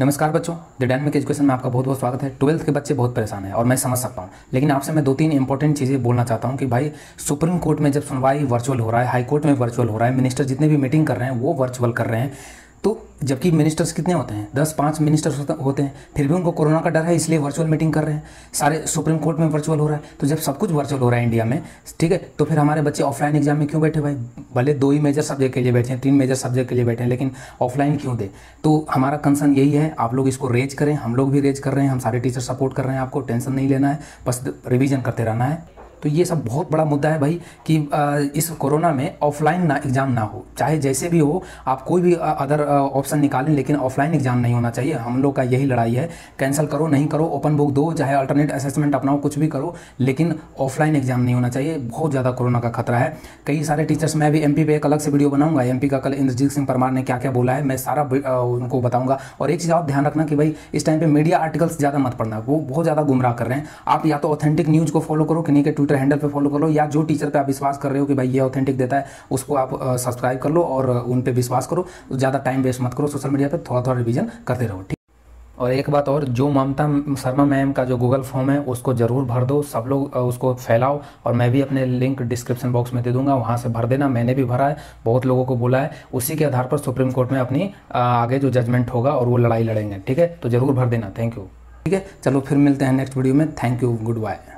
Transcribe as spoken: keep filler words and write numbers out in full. नमस्कार बच्चों, the dynamic education में आपका बहुत बहुत स्वागत है। ट्वेल्थ के बच्चे बहुत परेशान हैं और मैं समझ सकता हूं, लेकिन आपसे मैं दो तीन इंपॉर्टेंट चीज़ें बोलना चाहता हूं कि भाई सुप्रीम कोर्ट में जब सुनवाई वर्चुअल हो रहा है, हाई कोर्ट में वर्चुअल हो रहा है, मिनिस्टर जितने भी मीटिंग कर रहे हैं वो वर्चुअल कर रहे हैं, तो जबकि मिनिस्टर्स कितने होते हैं, दस पाँच मिनिस्टर्स होते हैं, फिर भी उनको कोरोना का डर है इसलिए वर्चुअल मीटिंग कर रहे हैं। सारे सुप्रीम कोर्ट में वर्चुअल हो रहा है, तो जब सब कुछ वर्चुअल हो रहा है इंडिया में, ठीक है, तो फिर हमारे बच्चे ऑफलाइन एग्जाम में क्यों बैठे भाई? भले दो ही मेजर सब्जेक्ट के लिए बैठे हैं, तीन मेजर सब्जेक्ट के लिए बैठे हैं, लेकिन ऑफलाइन क्यों दे? तो हमारा कंसर्न यही है, आप लोग इसको रेज करें, हम लोग भी रेज कर रहे हैं, हम सारे टीचर सपोर्ट कर रहे हैं, आपको टेंशन नहीं लेना है, बस रिविज़न करते रहना है। तो ये सब बहुत बड़ा मुद्दा है भाई कि इस कोरोना में ऑफलाइन ना एग्ज़ाम ना हो, चाहे जैसे भी हो आप कोई भी अदर ऑप्शन निकालें, लेकिन ऑफलाइन एग्ज़ाम नहीं होना चाहिए। हम लोग का यही लड़ाई है, कैंसिल करो, नहीं करो, ओपन बुक दो, चाहे अल्टरनेट असेसमेंट अपनाओ, कुछ भी करो, लेकिन ऑफलाइन एग्ज़ाम नहीं होना चाहिए। बहुत ज़्यादा कोरोना का खतरा है। कई सारे टीचर्स, मैं भी एम पी पे एक अलग से वीडियो बनाऊँगा, एम पी का कल इंद्रजीत सिंह परमार ने क्या क्या बोला है, मैं सारा उनको बताऊँगा। और एक चीज़ आप ध्यान रखना कि भाई इस टाइम पर मीडिया आर्टिकल्स ज़्यादा मत पढ़ना, वो बहुत ज़्यादा गुमराह कर रहे हैं। आप या तो ऑथेंटिक न्यूज़ को फॉलो करो, किन्हीं के ट्विटर हैंडल पे फॉलो कर लो, या जो टीचर पे आप विश्वास कर रहे हो कि भाई ये ऑथेंटिक देता है, उसको आप सब्सक्राइब कर लो और उन पे विश्वास करो। ज़्यादा टाइम वेस्ट मत करो सोशल मीडिया पे, थोड़ा थोड़ा रिवीजन करते रहो, ठीक। और एक बात और, जो ममता शर्मा मैम का जो गूगल फॉर्म है उसको ज़रूर भर दो, सब लोग उसको फैलाओ, और मैं भी अपने लिंक डिस्क्रिप्शन बॉक्स में दे दूंगा, वहाँ से भर देना। मैंने भी भरा है, बहुत लोगों को बोला है, उसी के आधार पर सुप्रीम कोर्ट में अपनी आगे जो जजमेंट होगा और वो लड़ाई लड़ेंगे, ठीक है, तो ज़रूर भर देना। थैंक यू, ठीक है, चलो फिर मिलते हैं नेक्स्ट वीडियो में। Thank you, good bye.